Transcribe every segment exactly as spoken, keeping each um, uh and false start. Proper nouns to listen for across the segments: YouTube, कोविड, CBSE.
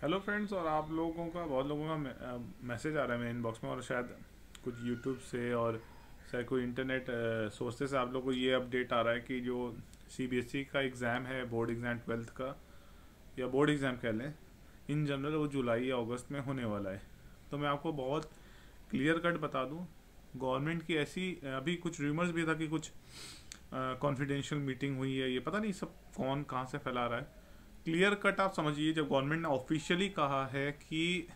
Hello friends, और आप लोगों का बहुत लोगों का मैसेज आ रहा है मेरे इनबॉक्स में, और शायद कुछ यूट्यूब से और शायद कोई इंटरनेट सोर्सेस से आप लोगों को ये अपडेट आ रहा है कि जो सीबीएसई का एग्ज़ाम है, बोर्ड एग्ज़ाम ट्वेल्थ का या बोर्ड एग्ज़ाम कह लें इन जनरल, वो जुलाई या अगस्त में होने वाला है। तो मैं आपको बहुत क्लियर कट बता दूँ, गवर्नमेंट की ऐसी अभी कुछ रूमर्स भी था कि कुछ कॉन्फिडेंशियल मीटिंग हुई है, ये पता नहीं सब कौन कहाँ से फैला रहा है। क्लियर कट आप समझिए, जब गवर्नमेंट ने ऑफिशियली कहा है कि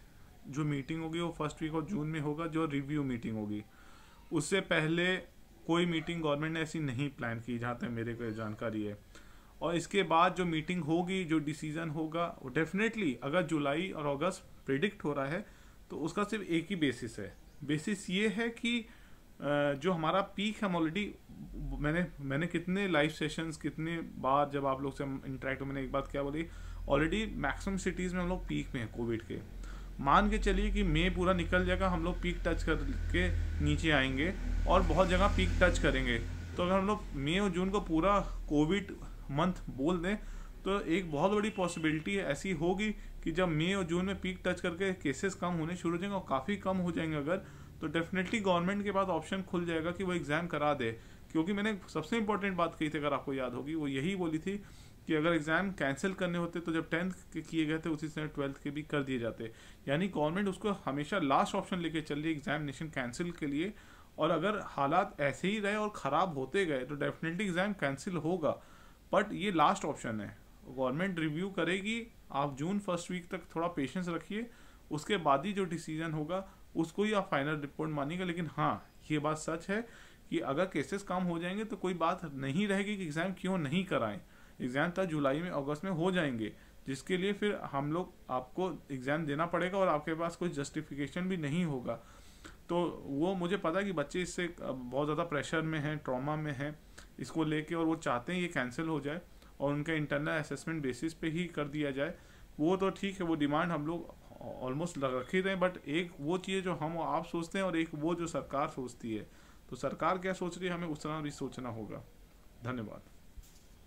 जो मीटिंग होगी वो फर्स्ट वीक ऑफ जून में होगा, जो रिव्यू मीटिंग होगी, उससे पहले कोई मीटिंग गवर्नमेंट ने ऐसी नहीं प्लान की जहाँ तक मेरे को जानकारी है। और इसके बाद जो मीटिंग होगी, जो डिसीजन होगा, वो डेफिनेटली अगर जुलाई और अगस्त प्रेडिक्ट हो रहा है तो उसका सिर्फ एक ही बेसिस है। बेसिस ये है कि जो हमारा पीक है, ऑलरेडी मैंने मैंने कितने लाइव सेशंस, कितने बार जब आप लोग से इंटरेक्ट हो, मैंने एक बात क्या बोली, ऑलरेडी मैक्सिमम सिटीज़ में हम लोग पीक में हैं कोविड के। मान के चलिए कि मई पूरा निकल जाएगा, हम लोग पीक टच करके नीचे आएंगे और बहुत जगह पीक टच करेंगे। तो अगर हम लोग मई और जून को पूरा कोविड मंथ बोल दें तो एक बहुत बड़ी पॉसिबिलिटी ऐसी होगी कि जब मई और जून में पीक टच करके केसेस कम होने शुरू हो जाएंगे और काफ़ी कम हो जाएंगे अगर, तो डेफिनेटली गवर्नमेंट के पास ऑप्शन खुल जाएगा कि वो एग्ज़ाम करा दे। क्योंकि मैंने सबसे इंपॉर्टेंट बात कही थी, अगर आपको याद होगी, वो यही बोली थी कि अगर एग्ज़ाम कैंसिल करने होते तो जब टेंथ के किए गए थे उसी समय ट्वेल्थ के भी कर दिए जाते। यानी गवर्नमेंट उसको हमेशा लास्ट ऑप्शन लेके चल रही है एग्जामिनेशन कैंसिल के लिए। और अगर हालात ऐसे ही रहे और ख़राब होते गए तो डेफिनेटली एग्ज़ाम कैंसिल होगा, बट ये लास्ट ऑप्शन है। गवर्नमेंट रिव्यू करेगी, आप जून फर्स्ट वीक तक थोड़ा पेशेंस रखिए, उसके बाद ही जो डिसीजन होगा उसको ही आप फाइनल रिपोर्ट मानिएगा। लेकिन हाँ, ये बात सच है कि अगर केसेस कम हो जाएंगे तो कोई बात नहीं रहेगी कि एग्ज़ाम क्यों नहीं कराएं। एग्ज़ाम तक जुलाई में अगस्त में हो जाएंगे, जिसके लिए फिर हम लोग आपको एग्ज़ाम देना पड़ेगा और आपके पास कोई जस्टिफिकेशन भी नहीं होगा। तो वो मुझे पता है कि बच्चे इससे बहुत ज़्यादा प्रेशर में हैं, ट्रॉमा में हैं इसको लेके, और वो चाहते हैं ये कैंसिल हो जाए और उनका इंटरनल असेसमेंट बेसिस पे ही कर दिया जाए। वो तो ठीक है, वो डिमांड हम लोग ऑलमोस्ट रख ही रहे हैं, बट एक वो चीज़ जो हम आप सोचते हैं और एक वो जो सरकार सोचती है, तो सरकार क्या सोच रही है, हमें उस तरह भी सोचना होगा। धन्यवाद।